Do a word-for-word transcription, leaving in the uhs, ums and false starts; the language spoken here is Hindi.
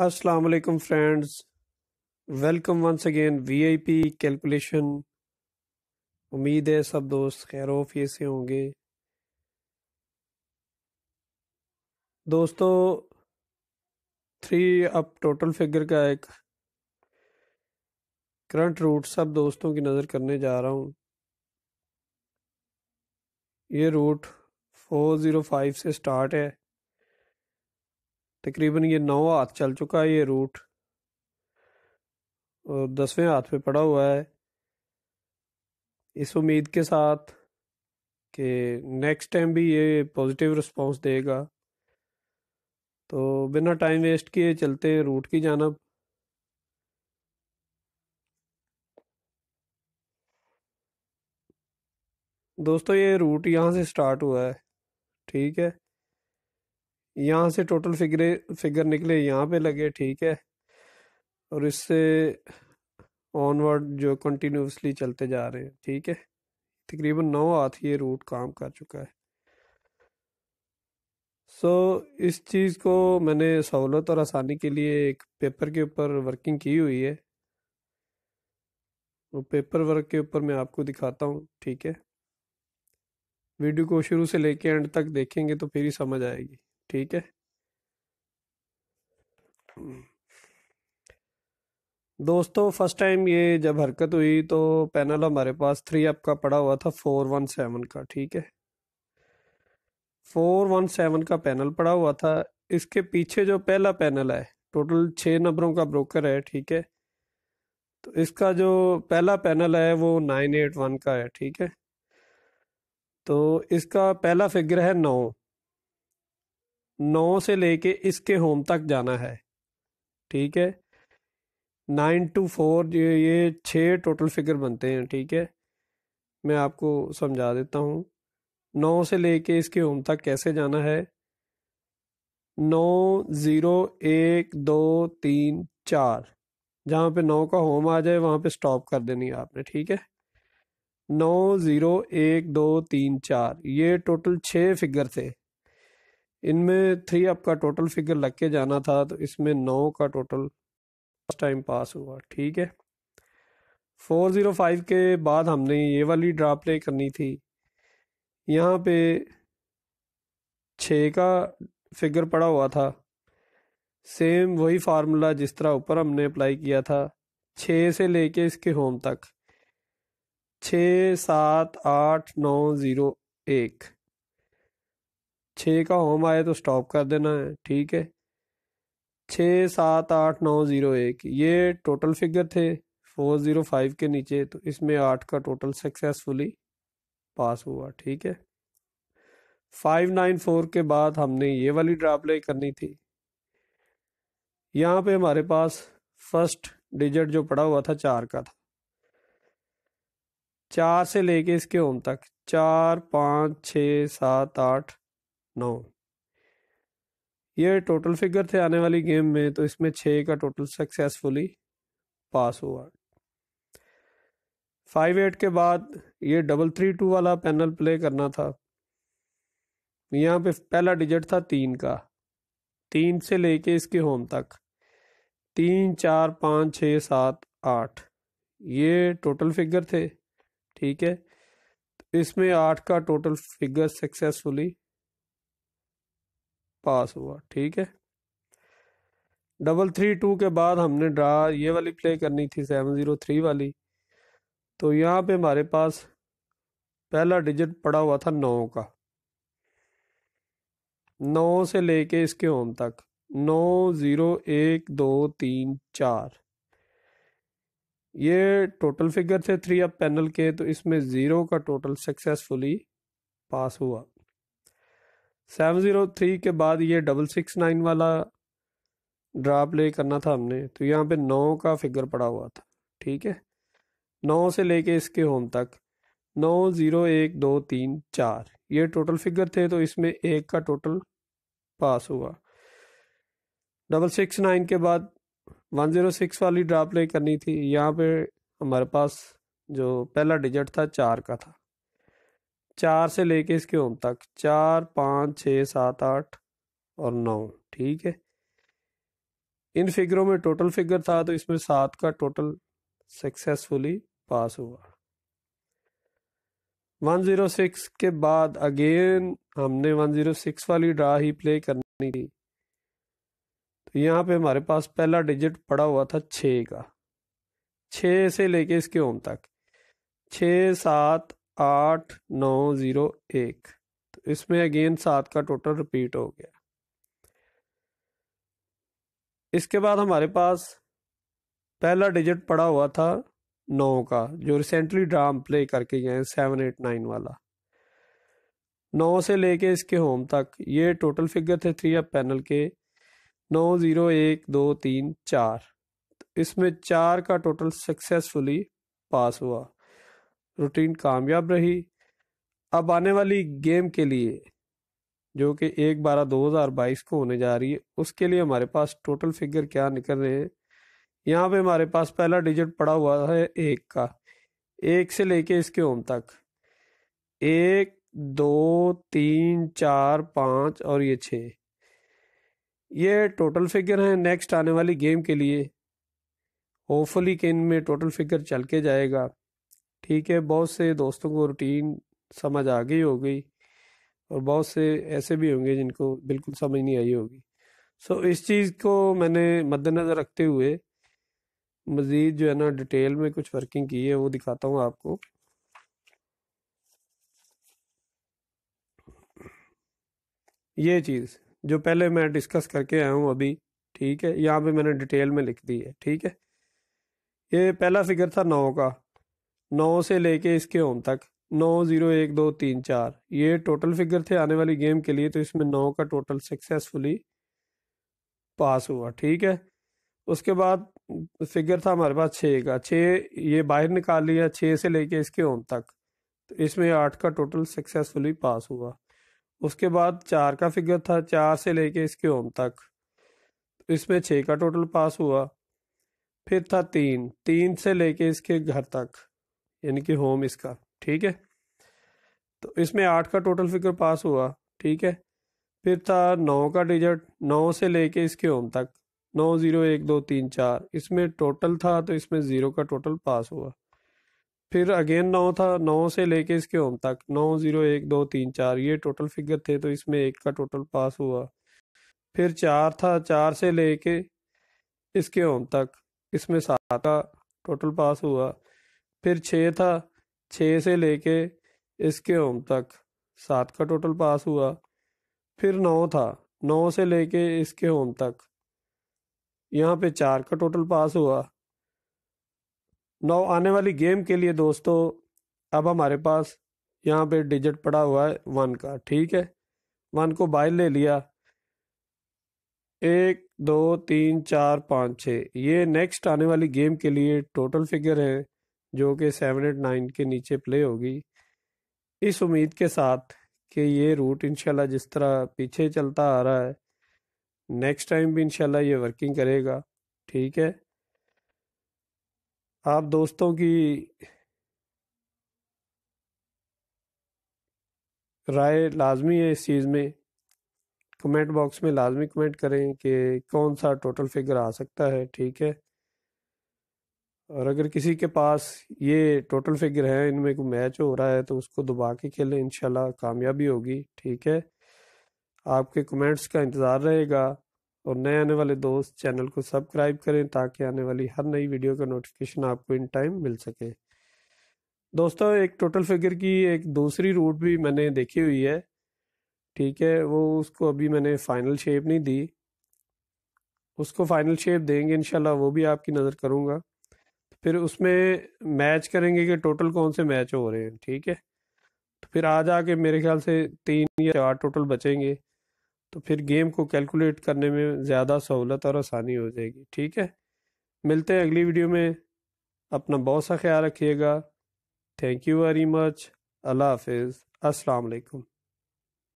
अस्सलाम वालेकुम friends, welcome once again VIP calculation. उम्मीद है सब दोस्त खैर ओफियत से होंगे। दोस्तों थ्री अप टोटल फिगर का एक करंट रूट सब दोस्तों की नज़र करने जा रहा हूँ। ये रूट फोर ज़ीरो फाइव से स्टार्ट है, तकरीबन ये नौ हाथ चल चुका है ये रूट और दसवें हाथ पे पड़ा हुआ है। इस उम्मीद के साथ कि नेक्स्ट टाइम भी ये पॉजिटिव रिस्पांस देगा, तो बिना टाइम वेस्ट किए चलते हैं रूट की जानिब। दोस्तों ये रूट यहाँ से स्टार्ट हुआ है, ठीक है, यहाँ से टोटल फिगरे फिगर निकले, यहाँ पे लगे, ठीक है, और इससे ऑनवर्ड जो कंटिन्यूसली चलते जा रहे हैं, ठीक है। तकरीबन नौ हाथ ये रूट काम कर चुका है। सो so, इस चीज़ को मैंने सहूलत और आसानी के लिए एक पेपर के ऊपर वर्किंग की हुई है, वो पेपर वर्क के ऊपर मैं आपको दिखाता हूँ, ठीक है। वीडियो को शुरू से लेके एंड तक देखेंगे तो फिर ही समझ आएगी, ठीक है। दोस्तों फर्स्ट टाइम ये जब हरकत हुई तो पैनल हमारे पास थ्री अप का पड़ा हुआ था, फोर वन सेवन का, ठीक है, फोर वन सेवन का पैनल पड़ा हुआ था। इसके पीछे जो पहला पैनल है, टोटल छः नंबरों का ब्रोकर है, ठीक है, तो इसका जो पहला पैनल है वो नाइन एट वन का है, ठीक है, तो इसका पहला फिगर है नौ। नौ से लेके इसके होम तक जाना है, ठीक है, नाइन टू फोर ये ये छः टोटल फिगर बनते हैं, ठीक है। मैं आपको समझा देता हूँ नौ से लेके इसके होम तक कैसे जाना है। नौ ज़ीरो एक दो तीन चार, जहाँ पे नौ का होम आ जाए वहाँ पे स्टॉप कर देनी है आपने, ठीक है। नौ ज़ीरो एक दो तीन चार ये टोटल छः फिगर थे, इनमें थ्री अप का टोटल फिगर लग के जाना था, तो इसमें नौ का टोटल फर्स्ट टाइम पास हुआ, ठीक है। फोर ज़ीरो फाइव के बाद हमने ये वाली ड्रा प्ले करनी थी, यहाँ पे छः का फिगर पड़ा हुआ था, सेम वही फार्मूला जिस तरह ऊपर हमने अप्लाई किया था, छः से लेके इसके होम तक, छः सात आठ नौ ज़ीरो एक, छः का होम आए तो स्टॉप कर देना है, ठीक है। छः सात आठ नौ ज़ीरो एक ये टोटल फिगर थे फोर ज़ीरो फाइव के नीचे, तो इसमें आठ का टोटल सक्सेसफुली पास हुआ, ठीक है। फाइव नाइन फोर के बाद हमने ये वाली ड्रा प्ले करनी थी, यहाँ पे हमारे पास फर्स्ट डिजिट जो पड़ा हुआ था चार का था, चार से लेके इसके होम तक, चार पाँच छः सात आठ नौ ये टोटल फिगर थे आने वाली गेम में, तो इसमें छः का टोटल सक्सेसफुली पास हुआ। फाइव एट के बाद ये डबल थ्री टू वाला पैनल प्ले करना था, यहाँ पे पहला डिजिट था तीन का, तीन से लेके इसके होम तक, तीन चार पाँच छः सात आठ ये टोटल फिगर थे, ठीक है, तो इसमें आठ का टोटल फिगर सक्सेसफुली पास हुआ, ठीक है। डबल थ्री टू के बाद हमने ड्रा ये वाली प्ले करनी थी, सेवन ज़ीरो थ्री वाली, तो यहाँ पे हमारे पास पहला डिजिट पड़ा हुआ था नौ का, नौ से लेके इसके होम तक, नौ ज़ीरो एक दो तीन चार ये टोटल फिगर थे थ्री अप पैनल के, तो इसमें ज़ीरो का टोटल सक्सेसफुली पास हुआ। सेवन ज़ीरो थ्री के बाद ये डबल सिक्स नाइन वाला ड्रा प्ले करना था हमने, तो यहाँ पे नौ का फिगर पड़ा हुआ था, ठीक है, नौ से लेके इसके होम तक, नौ ज़ीरो एक दो तीन चार ये टोटल फिगर थे, तो इसमें एक का टोटल पास हुआ। डबल सिक्स नाइन के बाद वन ज़ीरो सिक्स वाली ड्रा प्ले करनी थी, यहाँ पे हमारे पास जो पहला डिजिट था चार का था, चार से लेके इसके होम तक, चार पाँच छः सात आठ और नौ, ठीक है, इन फिगरों में टोटल फिगर था, तो इसमें सात का टोटल सक्सेसफुली पास हुआ। एक सौ छह के बाद अगेन हमने एक सौ छह वाली ड्रा ही प्ले करनी थी, तो यहाँ पे हमारे पास पहला डिजिट पड़ा हुआ था छः का, छः से लेके इसके ओम तक, छः सात आठ नौ जीरो एक, तो इसमें अगेन सात का टोटल रिपीट हो गया। इसके बाद हमारे पास पहला डिजिट पड़ा हुआ था नौ का, जो रिसेंटली ड्राम प्ले करके गए हैं सेवन एट नाइन वाला, नौ से लेके इसके होम तक ये टोटल फिगर थे थ्री अप पैनल के, नौ जीरो एक दो तीन चार, इसमें चार का टोटल सक्सेसफुली पास हुआ। रूटीन कामयाब रही। अब आने वाली गेम के लिए जो कि एक बारह दो हजार बाईस को होने जा रही है, उसके लिए हमारे पास टोटल फिगर क्या निकल रहे हैं। यहाँ पे हमारे पास पहला डिजिट पड़ा हुआ है एक का, एक से लेके इसके ओम तक, एक दो तीन चार पाँच और ये छः, ये टोटल फिगर हैं नेक्स्ट आने वाली गेम के लिए। होपफुली कि इनमें टोटल फिगर चल के जाएगा। ठीक है, बहुत से दोस्तों को रूटीन समझ आ गई होगी और बहुत से ऐसे भी होंगे जिनको बिल्कुल समझ नहीं आई होगी। सो so, इस चीज़ को मैंने मद्देनज़र रखते हुए मज़ीद जो है ना डिटेल में कुछ वर्किंग की है, वो दिखाता हूँ आपको। ये चीज़ जो पहले मैं डिस्कस करके आया हूँ अभी, ठीक है, यहाँ पे मैंने डिटेल में लिख दी है। ठीक है, ये पहला फिगर था नौ का, नौ से लेके इसके ओम तक, नौ जीरो एक दो तीन चार, ये टोटल फिगर थे आने वाली गेम के लिए, तो इसमें नौ का टोटल सक्सेसफुली पास हुआ। ठीक है, उसके बाद फिगर था हमारे पास छः का, छः ये बाहर निकाल लिया, छः से लेके इसके ओम तक, तो इसमें आठ का टोटल सक्सेसफुली पास हुआ। उसके बाद चार का फिगर था, चार से लेके इसके ओम तक, तो इसमें छः का टोटल पास हुआ। फिर था तीन, तीन से लेके इसके घर तक, यानी कि होम इसका, ठीक है, तो इसमें आठ का टोटल फिगर पास हुआ। ठीक है, फिर था नौ का डिजिट, नौ से लेके इसके ओम तक, नौ जीरो एक दो तीन चार, इसमें टोटल था, तो इसमें ज़ीरो का टोटल पास हुआ। फिर अगेन नौ था, नौ से लेके इसके ओम तक, नौ जीरो एक दो तीन चार, ये टोटल फिगर थे, तो इसमें एक का टोटल पास हुआ। फिर चार था, चार से लेके इसके ओम तक, इसमें सात का टोटल पास हुआ। फिर छः था, छः से लेके इसके ओम तक, सात का टोटल पास हुआ। फिर नौ था, नौ से लेके इसके ओम तक, यहाँ पे चार का टोटल पास हुआ। नौ आने वाली गेम के लिए दोस्तों अब हमारे पास यहाँ पे डिजिट पड़ा हुआ है वन का। ठीक है, वन को बाहर ले लिया, एक दो तीन चार पाँच छः, ये नेक्स्ट आने वाली गेम के लिए टोटल फिगर है जो कि सेवन एट नाइन के नीचे प्ले होगी। इस उम्मीद के साथ कि ये रूट इंशाल्लाह जिस तरह पीछे चलता आ रहा है, नेक्स्ट टाइम भी इंशाल्लाह ये वर्किंग करेगा। ठीक है, आप दोस्तों की राय लाजमी है इस चीज़ में, कमेंट बॉक्स में लाजमी कमेंट करें कि कौन सा टोटल फिगर आ सकता है। ठीक है, और अगर किसी के पास ये टोटल फिगर है, इनमें कोई मैच हो रहा है, तो उसको दबा के खेलें, इंशाल्लाह कामयाबी होगी। ठीक है, आपके कमेंट्स का इंतज़ार रहेगा। और नए आने वाले दोस्त चैनल को सब्सक्राइब करें ताकि आने वाली हर नई वीडियो का नोटिफिकेशन आपको इन टाइम मिल सके। दोस्तों, एक टोटल फिगर की एक दूसरी रूट भी मैंने देखी हुई है। ठीक है, वो उसको अभी मैंने फ़ाइनल शेप नहीं दी, उसको फाइनल शेप देंगे इंशाल्लाह, वो भी आपकी नज़र करूँगा। फिर उसमें मैच करेंगे कि टोटल कौन से मैच हो रहे हैं। ठीक है, तो फिर आज आके मेरे ख्याल से तीन या चार टोटल बचेंगे, तो फिर गेम को कैलकुलेट करने में ज़्यादा सहूलत और आसानी हो जाएगी। ठीक है, मिलते हैं अगली वीडियो में। अपना बहुत सा ख्याल रखिएगा। Thank you very much. अल्लाह हाफिज़। अस्सलाम वालेकुम।